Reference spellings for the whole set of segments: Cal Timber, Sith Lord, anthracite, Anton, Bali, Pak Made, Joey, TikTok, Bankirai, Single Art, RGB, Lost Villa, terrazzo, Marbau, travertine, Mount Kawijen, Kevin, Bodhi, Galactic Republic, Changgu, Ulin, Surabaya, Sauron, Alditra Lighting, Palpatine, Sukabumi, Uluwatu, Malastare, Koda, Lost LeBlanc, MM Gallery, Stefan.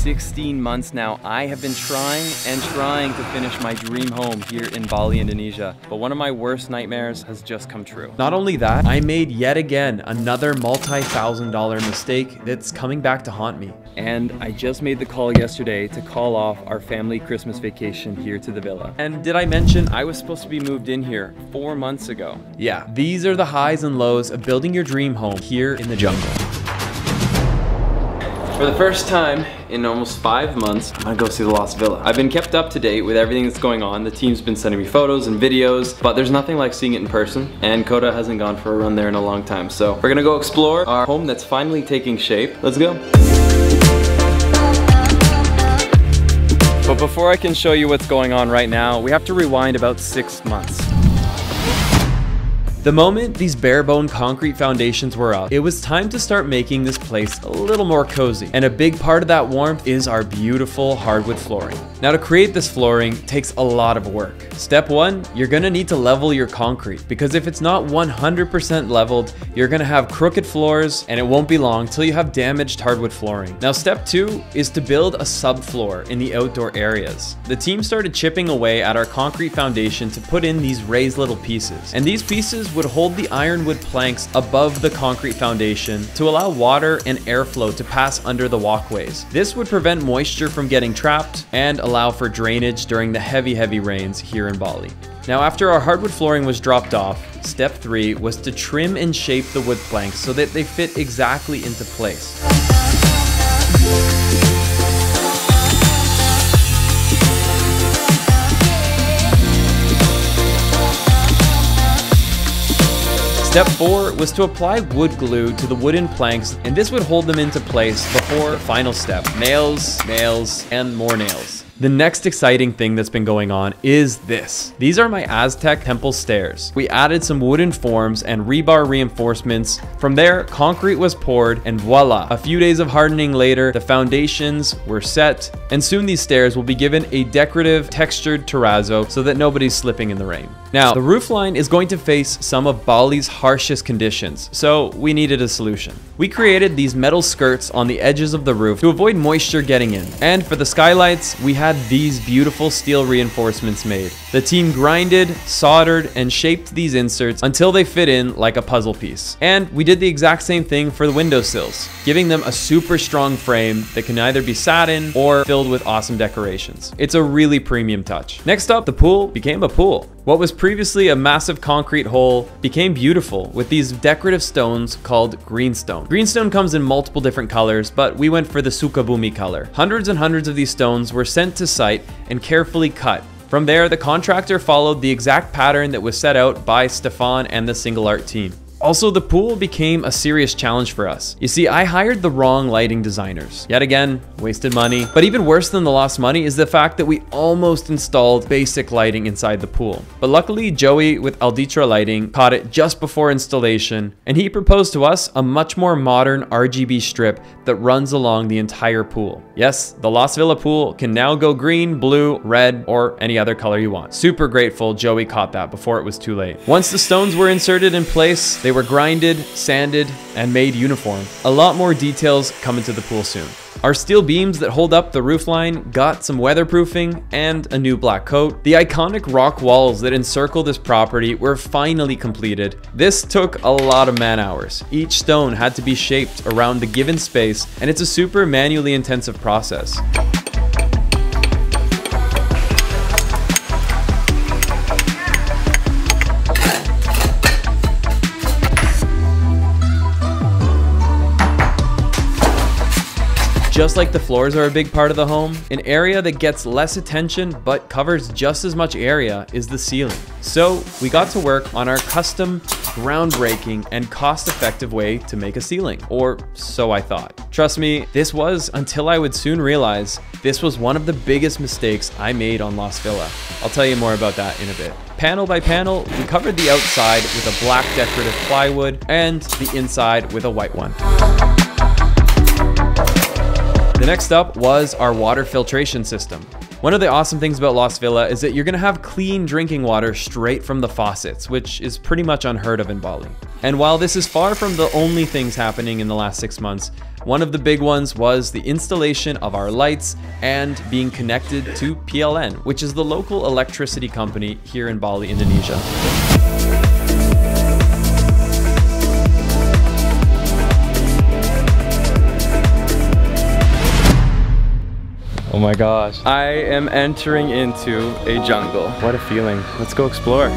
16 months now, I have been trying to finish my dream home here in Bali, Indonesia. But one of my worst nightmares has just come true. Not only that, I made yet again another multi-thousand-dollar mistake that's coming back to haunt me. And I just made the call yesterday to call off our family Christmas vacation here to the villa. And did I mention I was supposed to be moved in here 4 months ago? Yeah, these are the highs and lows of building your dream home here in the jungle. For the first time in almost 5 months, I'm gonna go see the Lost Villa. I've been kept up to date with everything that's going on. The team's been sending me photos and videos, but there's nothing like seeing it in person, and Koda hasn't gone for a run there in a long time. So we're gonna go explore our home that's finally taking shape. Let's go. But before I can show you what's going on right now, we have to rewind about 6 months. The moment these bare-bone concrete foundations were up, it was time to start making this place a little more cozy. And a big part of that warmth is our beautiful hardwood flooring. Now to create this flooring takes a lot of work. Step one, you're gonna need to level your concrete, because if it's not 100% leveled, you're gonna have crooked floors, and it won't be long till you have damaged hardwood flooring. Now step two is to build a subfloor in the outdoor areas. The team started chipping away at our concrete foundation to put in these raised little pieces. And these pieces would hold the ironwood planks above the concrete foundation to allow water and airflow to pass under the walkways. This would prevent moisture from getting trapped and allow for drainage during the heavy rains here in Bali. Now, after our hardwood flooring was dropped off, step three was to trim and shape the wood planks so that they fit exactly into place. Step four was to apply wood glue to the wooden planks, and this would hold them into place before the final step. Nails, and more nails. The next exciting thing that's been going on is this. These are my Aztec temple stairs. We added some wooden forms and rebar reinforcements. From there, concrete was poured, and voila, a few days of hardening later, the foundations were set, and soon these stairs will be given a decorative textured terrazzo so that nobody's slipping in the rain. Now, the roofline is going to face some of Bali's harshest conditions, so we needed a solution. We created these metal skirts on the edges of the roof to avoid moisture getting in, and for the skylights, we had these beautiful steel reinforcements made. The team grinded, soldered, and shaped these inserts until they fit in like a puzzle piece. And we did the exact same thing for the windowsills, giving them a super strong frame that can either be satin or filled with awesome decorations. It's a really premium touch. Next up, the pool became a pool. What was previously a massive concrete hole became beautiful with these decorative stones called greenstone. Greenstone comes in multiple different colors, but we went for the Sukabumi color. Hundreds and hundreds of these stones were sent to site and carefully cut. From there, the contractor followed the exact pattern that was set out by Stefan and the Single Art team. Also, the pool became a serious challenge for us. You see, I hired the wrong lighting designers. Yet again, wasted money. But even worse than the lost money is the fact that we almost installed basic lighting inside the pool. But luckily, Joey with Alditra Lighting caught it just before installation, and he proposed to us a much more modern RGB strip that runs along the entire pool. Yes, the Lost Villa pool can now go green, blue, red, or any other color you want. Super grateful Joey caught that before it was too late. Once the stones were inserted in place, they were grinded, sanded, and made uniform. A lot more details come into the pool soon. Our steel beams that hold up the roofline got some weatherproofing and a new black coat. The iconic rock walls that encircle this property were finally completed. This took a lot of man-hours. Each stone had to be shaped around the given space, and it's a super manually intensive process. Just like the floors are a big part of the home, an area that gets less attention but covers just as much area is the ceiling. So we got to work on our custom, groundbreaking, and cost-effective way to make a ceiling, or so I thought. Trust me, this was until I would soon realize this was one of the biggest mistakes I made on Lost Villa. I'll tell you more about that in a bit. Panel by panel, we covered the outside with a black decorative plywood and the inside with a white one. The next up was our water filtration system. One of the awesome things about Lost Villa is that you're gonna have clean drinking water straight from the faucets, which is pretty much unheard of in Bali. And while this is far from the only things happening in the last 6 months, One of the big ones was the installation of our lights and being connected to PLN, which is the local electricity company here in Bali, Indonesia. Oh my gosh. I am entering into a jungle. What a feeling. Let's go explore.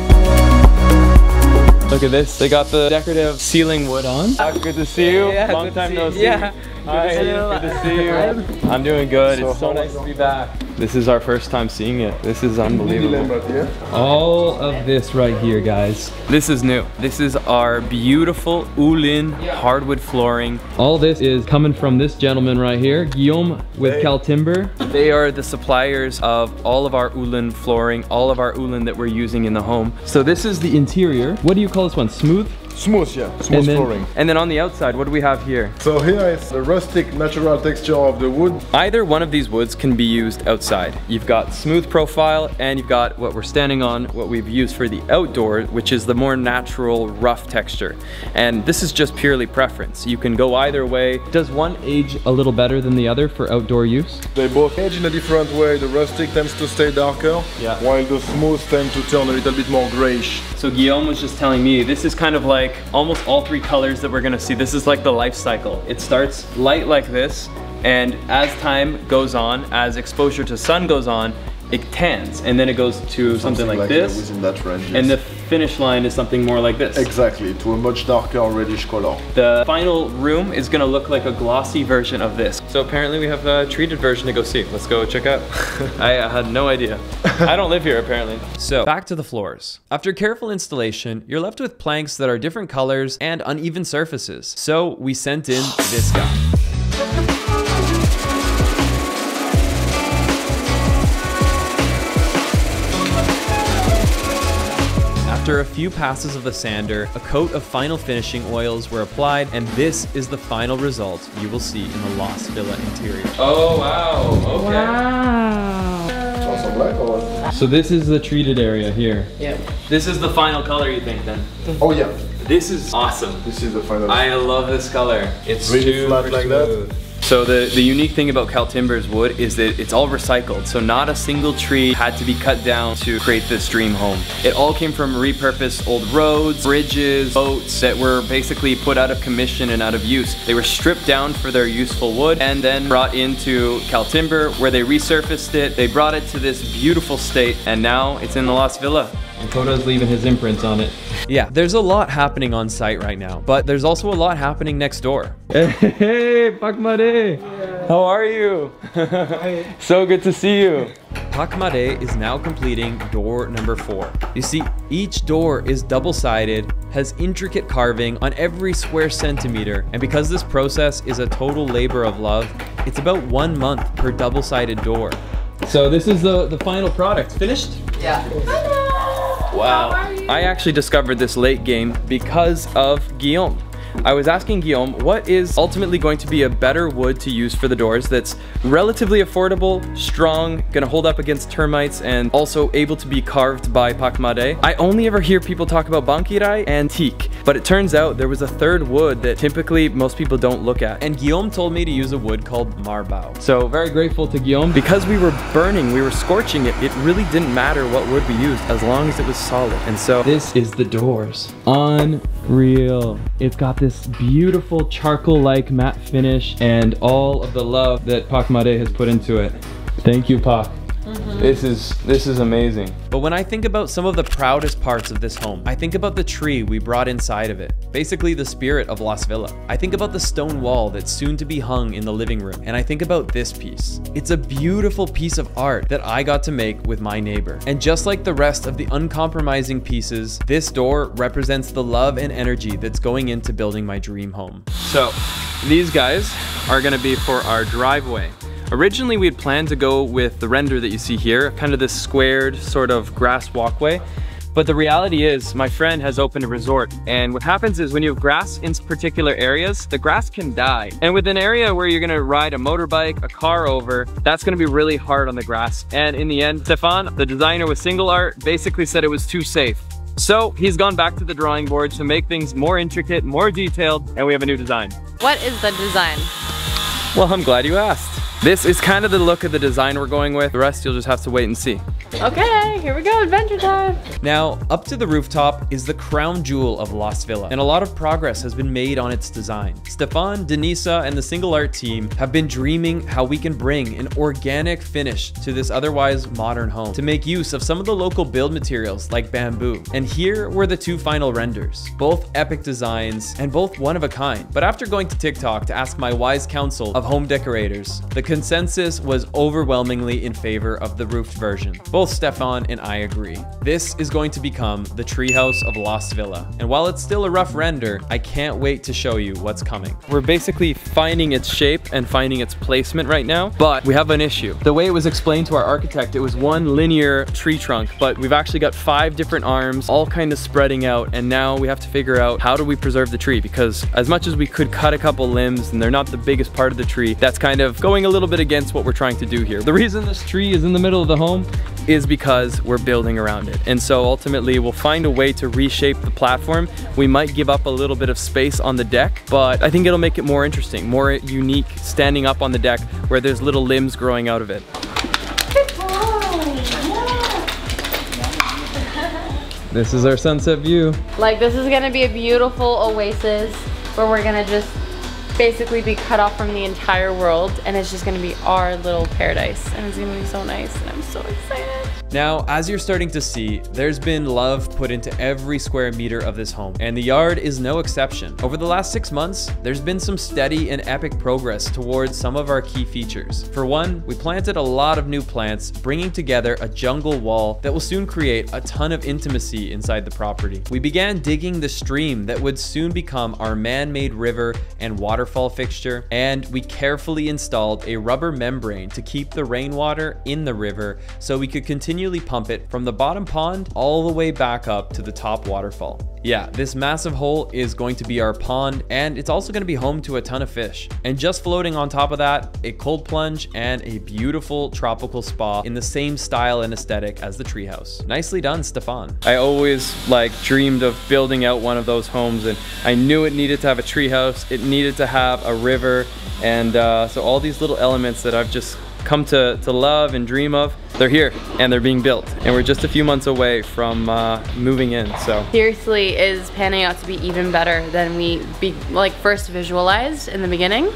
Look at this. They got the decorative ceiling wood on. Good to see you. Yeah, long time no see. Yeah. Hi. Good to see you. I'm doing good. It's so nice to be back. This is our first time seeing it. This is unbelievable. All of this right here, guys. This is new. This is our beautiful Ulin hardwood flooring. All this is coming from this gentleman right here, Guillaume with Cal Timber. They are the suppliers of all of our Ulin flooring, all of our Ulin that we're using in the home. So this is the interior. What do you call this one? Smooth? Smooth, yeah. Smooth flooring. And then on the outside, what do we have here? So here is the rustic natural texture of the wood. Either one of these woods can be used outside. You've got smooth profile and you've got what we're standing on, what we've used for the outdoor, which is the more natural rough texture. And this is just purely preference. You can go either way. Does one age a little better than the other for outdoor use? They both age in a different way. The rustic tends to stay darker, while the smooth tend to turn a little bit more grayish. So Guillaume was just telling me, this is kind of like almost all three colors that we're gonna see. This is like the life cycle. It starts light like this, and as time goes on, as exposure to sun goes on, it tans, and then it goes to something like this, within that range, yes. And the finish line is something more like this. Exactly, to a much darker reddish color. The final room is gonna look like a glossy version of this. So apparently we have a treated version to go see. Let's go check out. I had no idea. I don't live here apparently. So back to the floors. After careful installation, you're left with planks that are different colors and uneven surfaces. So we sent in this guy. After a few passes of the sander, a coat of final finishing oils were applied, and this is the final result you will see in the Lost Villa interior. Oh wow, okay. Wow. So this is the treated area here. Yeah. This is the final color you think then? Oh yeah. This is awesome. This is the final. I love this color. It's really flat like that. So the unique thing about Cal Timber's wood is that it's all recycled, so not a single tree had to be cut down to create this dream home. It all came from repurposed old roads, bridges, boats that were basically put out of commission and out of use. They were stripped down for their useful wood and then brought into Cal Timber, where they resurfaced it, they brought it to this beautiful state, and now it's in the Lost Villa. And Koda's leaving his imprints on it. Yeah, there's a lot happening on site right now, but there's also a lot happening next door. Hey, Pak Made! Yeah. How are you? Hi. So good to see you. Pak Made is now completing door number 4. You see, each door is double-sided, has intricate carving on every square centimeter, and because this process is a total labor of love, it's about 1 month per double-sided door. So this is the final product. Finished? Yeah. Wow, I actually discovered this late game because of Guillaume. I was asking Guillaume what is ultimately going to be a better wood to use for the doors that's relatively affordable, strong, gonna hold up against termites, and also able to be carved by Pak Made. I only ever hear people talk about Bankirai and teak, but it turns out there was a third wood that typically most people don't look at. And Guillaume told me to use a wood called Marbau. So very grateful to Guillaume. Because we were burning, we were scorching it, it really didn't matter what wood we used as long as it was solid. And so this is the doors. Unreal. It's got this beautiful charcoal-like matte finish and all of the love that Pak Made has put into it. Thank you, Pak. This is amazing. But when I think about some of the proudest parts of this home, I think about the tree we brought inside of it, basically the spirit of Lost Villa. I think about the stone wall that's soon to be hung in the living room, and I think about this piece. It's a beautiful piece of art that I got to make with my neighbor. And just like the rest of the uncompromising pieces, this door represents the love and energy that's going into building my dream home. So these guys are gonna be for our driveway. Originally, we had planned to go with the render that you see here, kind of this squared sort of grass walkway. But the reality is my friend has opened a resort, and what happens is when you have grass in particular areas, the grass can die. And with an area where you're gonna ride a motorbike, a car over, that's gonna be really hard on the grass. And in the end, Stefan, the designer with Single Art, basically said it was too safe. So he's gone back to the drawing board to make things more intricate, more detailed, and we have a new design. What is the design? Well, I'm glad you asked. This is kind of the look of the design we're going with. The rest you'll just have to wait and see. Okay, here we go, adventure time. Now, up to the rooftop is the crown jewel of Lost Villa, and a lot of progress has been made on its design. Stefan, Denisa, and the Single Art team have been dreaming how we can bring an organic finish to this otherwise modern home to make use of some of the local build materials like bamboo. And here were the two final renders, both epic designs and both one of a kind. But after going to TikTok to ask my wise counsel of home decorators, the consensus was overwhelmingly in favor of the roofed version. Both Stefan and I agree. This is going to become the treehouse of Lost Villa. And while it's still a rough render, I can't wait to show you what's coming. We're basically finding its shape and finding its placement right now, but we have an issue. The way it was explained to our architect, it was one linear tree trunk, but we've actually got 5 different arms, all kind of spreading out. And now we have to figure out how do we preserve the tree, because as much as we could cut a couple limbs and they're not the biggest part of the tree, that's kind of going a little bit against what we're trying to do here. The reason this tree is in the middle of the home is because we're building around it. And so ultimately we'll find a way to reshape the platform. We might give up a little bit of space on the deck, but I think it'll make it more interesting, more unique, standing up on the deck where there's little limbs growing out of it. This is our sunset view. Like, this is gonna be a beautiful oasis where we're gonna just basically be cut off from the entire world, and it's just gonna be our little paradise, and it's gonna be so nice, and I'm so excited. Now, as you're starting to see, there's been love put into every square meter of this home, and the yard is no exception. Over the last 6 months, there's been some steady and epic progress towards some of our key features. For one, we planted a lot of new plants, bringing together a jungle wall that will soon create a ton of intimacy inside the property. We began digging the stream that would soon become our man-made river and waterfall fixture, and we carefully installed a rubber membrane to keep the rainwater in the river so we could continue pump it from the bottom pond all the way back up to the top waterfall. Yeah, this massive hole is going to be our pond, and it's also going to be home to a ton of fish. And just floating on top of that, a cold plunge and a beautiful tropical spa in the same style and aesthetic as the treehouse. Nicely done, Stefan. I always dreamed of building out one of those homes, and I knew it needed to have a treehouse. It needed to have a river, and so all these little elements that I've just come to love and dream of, they're here and they're being built, and we're just a few months away from moving in. So seriously, is panning out to be even better than we first visualized in the beginning.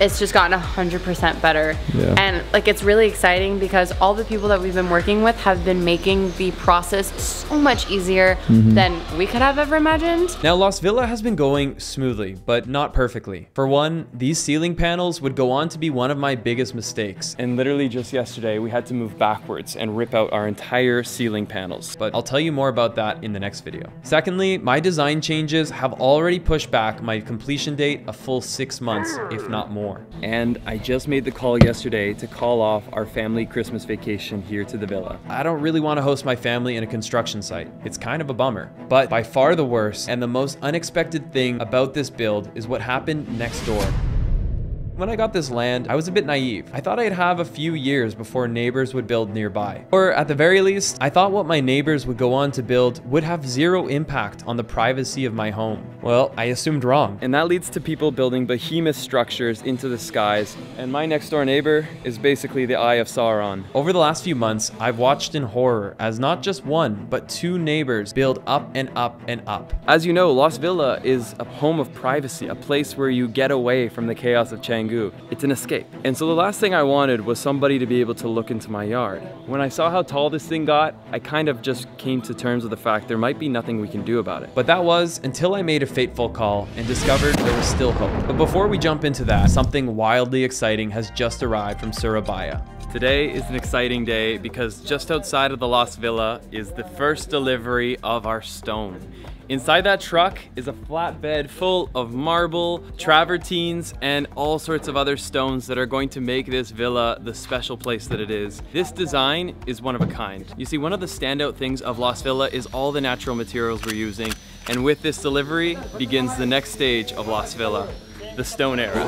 It's just gotten 100% better. Yeah. And it's really exciting because all the people that we've been working with have been making the process so much easier than we could have ever imagined. Now, Lost Villa has been going smoothly, but not perfectly. For one, these ceiling panels would go on to be one of my biggest mistakes, and literally just yesterday we had to move backwards and rip out our entire ceiling panels. But I'll tell you more about that in the next video. Secondly, my design changes have already pushed back my completion date a full 6 months, if not more. And I just made the call yesterday to call off our family Christmas vacation here to the villa. I don't really want to host my family in a construction site. It's kind of a bummer. But by far the worst and the most unexpected thing about this build is what happened next door. When I got this land, I was a bit naive. I thought I'd have a few years before neighbors would build nearby. Or at the very least, I thought what my neighbors would go on to build would have zero impact on the privacy of my home. Well, I assumed wrong. And that leads to people building behemoth structures into the skies. And my next door neighbor is basically the Eye of Sauron. Over the last few months, I've watched in horror as not just one, but 2 neighbors build up and up and up. As you know, Lost Villa is a home of privacy, a place where you get away from the chaos of Changgu. It's an escape. And so the last thing I wanted was somebody to be able to look into my yard. When I saw how tall this thing got, I kind of just came to terms with the fact there might be nothing we can do about it. But that was until I made a fateful call and discovered there was still hope. But before we jump into that, something wildly exciting has just arrived from Surabaya. Today is an exciting day because just outside of the Lost Villa is the first delivery of our stone. Inside that truck is a flatbed full of marble, travertines, and all sorts of other stones that are going to make this villa the special place that it is. This design is one of a kind. You see, one of the standout things of Lost Villa is all the natural materials we're using, and with this delivery begins the next stage of Lost Villa, the stone era.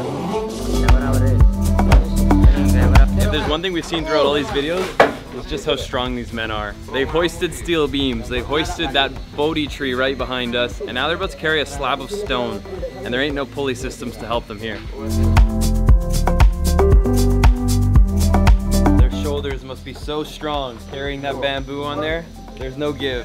If there's one thing we've seen throughout all these videos, it's just how strong these men are. They've hoisted steel beams, they've hoisted that Bodhi tree right behind us, and now they're about to carry a slab of stone, and there ain't no pulley systems to help them here. must be so strong. Carrying that bamboo on there, there's no give.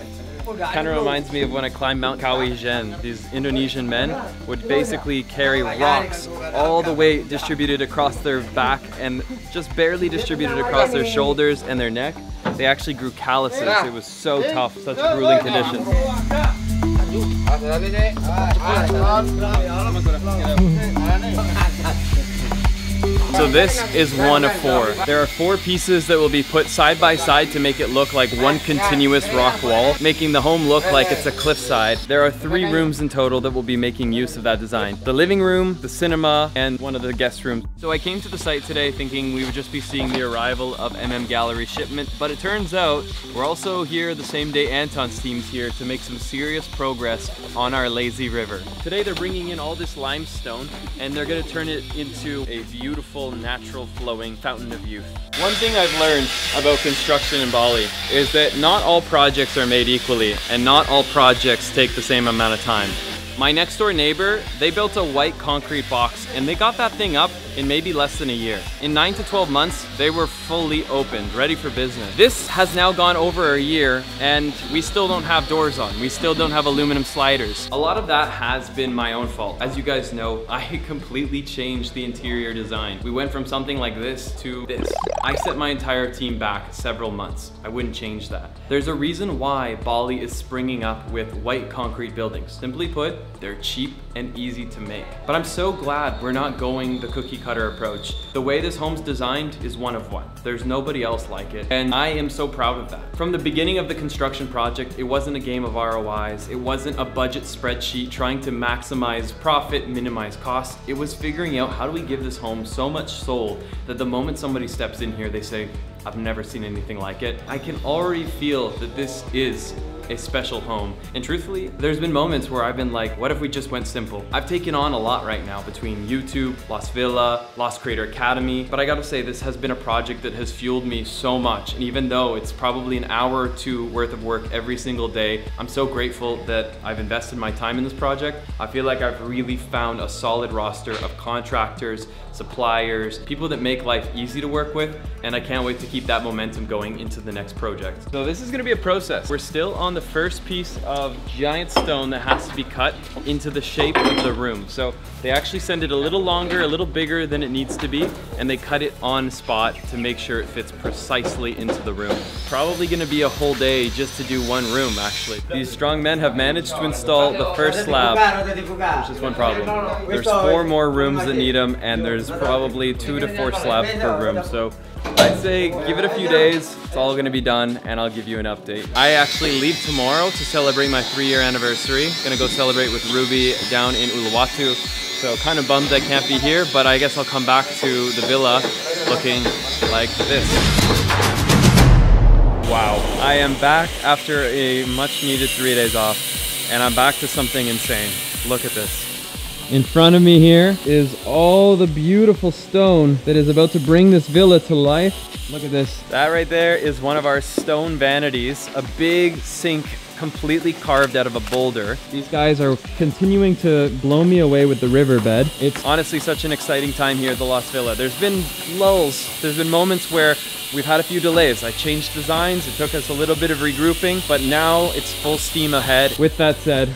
Kind of reminds me of when I climbed Mount Kawijen. These Indonesian men would basically carry rocks all the way distributed across their back and just barely distributed across their shoulders and their neck. They actually grew calluses. It was so tough, such grueling conditions. So this is one of four. There are four pieces that will be put side by side to make it look like one continuous rock wall, making the home look like it's a cliffside. There are three rooms in total that will be making use of that design. The living room, the cinema, and one of the guest rooms. So I came to the site today thinking we would just be seeing the arrival of MM Gallery shipment, but it turns out we're also here the same day Anton's team's here to make some serious progress on our lazy river. Today they're bringing in all this limestone and they're gonna turn it into a beautiful, natural flowing fountain of youth. One thing I've learned about construction in Bali is that not all projects are made equally and not all projects take the same amount of time. My next door neighbor, they built a white concrete box and they got that thing up in maybe less than a year. In 9 to 12 months, they were fully opened, ready for business. This has now gone over a year and we still don't have doors on. We still don't have aluminum sliders. A lot of that has been my own fault. As you guys know, I completely changed the interior design. We went from something like this to this. I set my entire team back several months. I wouldn't change that. There's a reason why Bali is springing up with white concrete buildings. Simply put, they're cheap and easy to make. But I'm so glad we're not going the cookie cutter approach. The way this home's designed is one of one. There's nobody else like it, and I am so proud of that. From the beginning of the construction project, it wasn't a game of ROIs. It wasn't a budget spreadsheet trying to maximize profit, minimize cost. It was figuring out how do we give this home so much soul that the moment somebody steps in here, they say, I've never seen anything like it. I can already feel that this is a special home. And truthfully, there's been moments where I've been like, what if we just went simple? I've taken on a lot right now between YouTube, Lost Villa, Lost Creator Academy, but I gotta say this has been a project that has fueled me so much. And even though it's probably an hour or two worth of work every single day, I'm so grateful that I've invested my time in this project. I feel like I've really found a solid roster of contractors, suppliers, people that make life easy to work with, and I can't wait to keep that momentum going into the next project. So this is gonna be a process. We're still on the first piece of giant stone that has to be cut into the shape of the room. So they actually send it a little longer, a little bigger than it needs to be, and they cut it on spot to make sure it fits precisely into the room. Probably gonna be a whole day just to do one room, actually. These strong men have managed to install the first slab, which is one problem. There's four more rooms that need them, and there's probably 2 to 4 slabs per room. So I'd say give it a few days, it's all gonna be done, and I'll give you an update. I actually leave tomorrow to celebrate my 3-year anniversary. Gonna go celebrate with Ruby down in Uluwatu. So kind of bummed I can't be here, but I guess I'll come back to the villa looking like this. Wow, I am back after a much needed 3 days off, and I'm back to something insane. Look at this. In front of me here is all the beautiful stone that is about to bring this villa to life. Look at this. That right there is one of our stone vanities, a big sink completely carved out of a boulder. These guys are continuing to blow me away with the riverbed. It's honestly such an exciting time here at the Lost Villa. There's been lulls. There's been moments where we've had a few delays. I changed designs. It took us a little bit of regrouping, but now it's full steam ahead. With that said,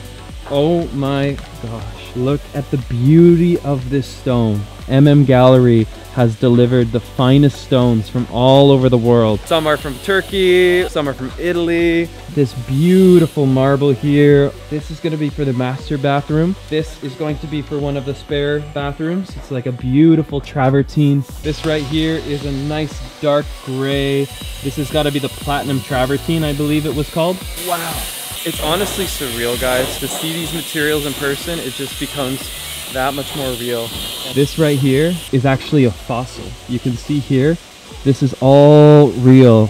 oh my gosh. Look at the beauty of this stone. MM Gallery has delivered the finest stones from all over the world. Some are from Turkey, some are from Italy. This beautiful marble here. This is gonna be for the master bathroom. This is going to be for one of the spare bathrooms. It's like a beautiful travertine. This right here is a nice dark gray. This has gotta be the platinum travertine, I believe it was called. Wow. It's honestly surreal, guys. To see these materials in person, it just becomes that much more real. This right here is actually a fossil. You can see here, this is all real,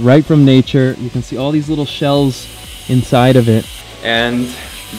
right from nature. You can see all these little shells inside of it. And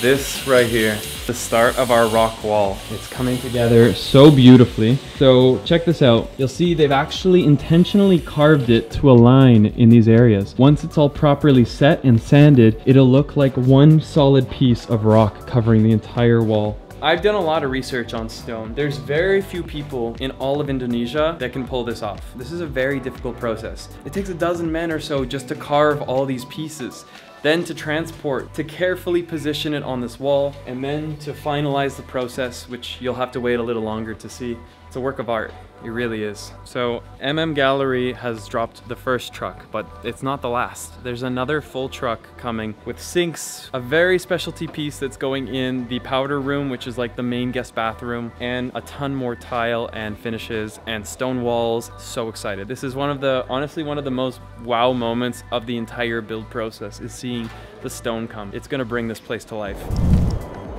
this right here, the start of our rock wall. It's coming together so beautifully. So check this out. You'll see they've actually intentionally carved it to align in these areas. Once it's all properly set and sanded, it'll look like one solid piece of rock covering the entire wall. I've done a lot of research on stone. There's very few people in all of Indonesia that can pull this off. This is a very difficult process. It takes a dozen men or so just to carve all these pieces, then to transport, to carefully position it on this wall, and then to finalize the process, which you'll have to wait a little longer to see. It's a work of art. It really is. So MM Gallery has dropped the first truck, but it's not the last. There's another full truck coming with sinks, a very specialty piece that's going in the powder room, which is like the main guest bathroom, and a ton more tile and finishes and stone walls. So excited. This is one of the, honestly, one of the most wow moments of the entire build process is seeing the stone come. It's gonna bring this place to life.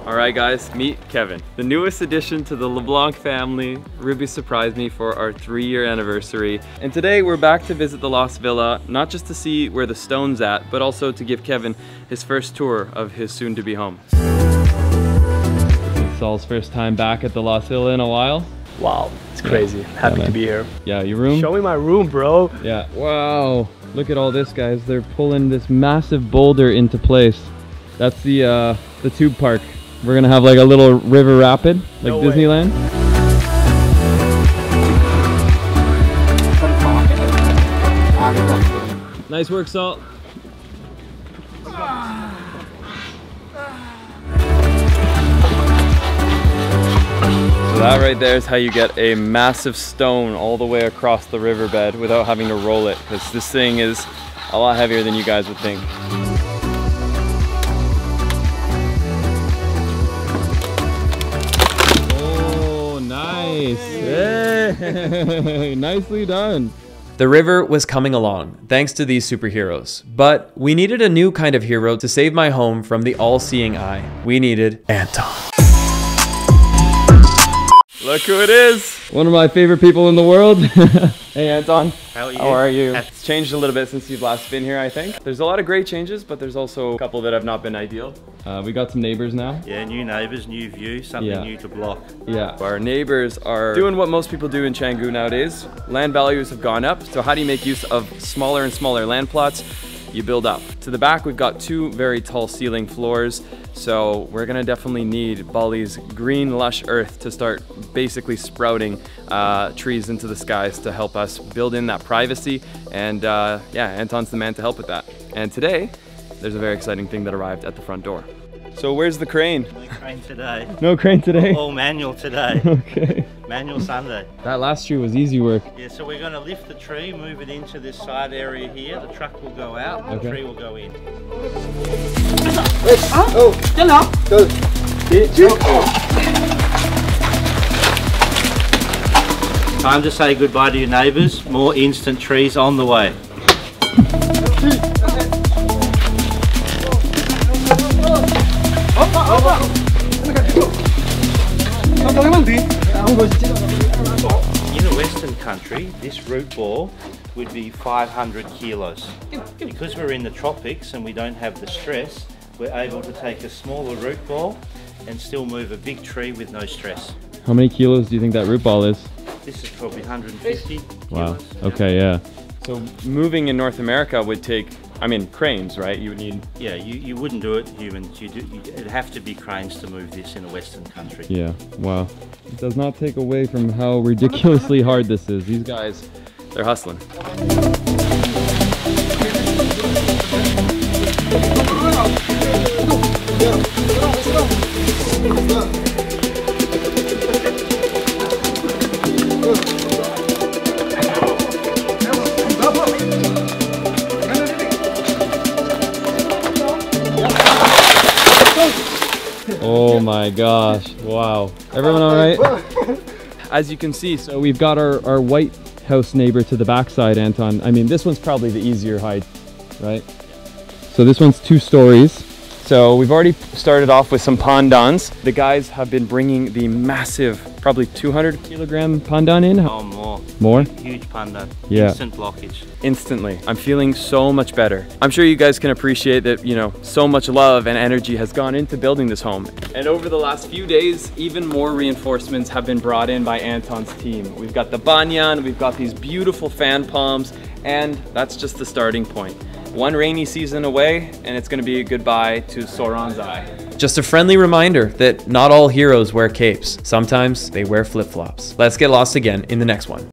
All right guys, meet Kevin, the newest addition to the LeBlanc family. Ruby surprised me for our 3-year anniversary. And today we're back to visit the Lost Villa, not just to see where the stone's at, but also to give Kevin his first tour of his soon to be home. It's Saul's first time back at the Lost Villa in a while. Wow, it's crazy. Yeah. Happy to be here. Yeah, your room? Show me my room, bro. Yeah, wow. Look at all this, guys. They're pulling this massive boulder into place. That's the tube park. We're gonna have like a little river rapid, like no Disneyland. Way. Nice work, Salt. So that right there is how you get a massive stone all the way across the riverbed without having to roll it, because this thing is a lot heavier than you guys would think. Hey. Nicely done. The river was coming along, thanks to these superheroes. But we needed a new kind of hero to save my home from the all-seeing eye. We needed Anton. Look who it is. One of my favorite people in the world. Hey Anton, how are you? It's changed a little bit since you've last been here, I think. There's a lot of great changes, but there's also a couple that have not been ideal. We got some neighbors now. Yeah, new neighbors, new view, something new to block. Yeah, our neighbors are doing what most people do in Changgu nowadays. Land values have gone up, so how do you make use of smaller and smaller land plots? You build up. To the back, we've got two very tall ceiling floors, so we're gonna definitely need Bali's green lush earth to start basically sprouting trees into the skies to help us build in that privacy, and yeah, Anton's the man to help with that. And today, there's a very exciting thing that arrived at the front door. So where's the crane? No crane today. No crane today? All manual today. Okay. Manual Sunday. That last tree was easy work. Yeah, so we're going to lift the tree, move it into this side area here. The truck will go out, the tree will go in. Time to say goodbye to your neighbours. More instant trees on the way. In a Western country, this root ball would be 500 kilos. Because we're in the tropics and we don't have the stress, we're able to take a smaller root ball and still move a big tree with no stress. How many kilos do you think that root ball is? This is probably 150 kilos. Wow, okay, yeah. So moving in North America would take, I mean, cranes, right? You would need... Yeah, you wouldn't do it, humans. It'd have to be cranes to move this in a Western country. Yeah, wow. It does not take away from how ridiculously hard this is. These guys, they're hustling. Oh my gosh, wow. Everyone all right? As you can see, so we've got our white house neighbor to the backside, Anton. I mean, this one's probably the easier height, right? So this one's 2 stories. So we've already started off with some pandans. The guys have been bringing the massive, probably 200 kilogram pandan in. Oh, more. More? Huge pandan. Yeah. Instant blockage. Instantly. I'm feeling so much better. I'm sure you guys can appreciate that, you know, so much love and energy has gone into building this home. And over the last few days, even more reinforcements have been brought in by Anton's team. We've got the banyan, we've got these beautiful fan palms, and that's just the starting point. One rainy season away, and it's gonna be a goodbye to Soranzai. Just a friendly reminder that not all heroes wear capes. Sometimes they wear flip-flops. Let's get lost again in the next one.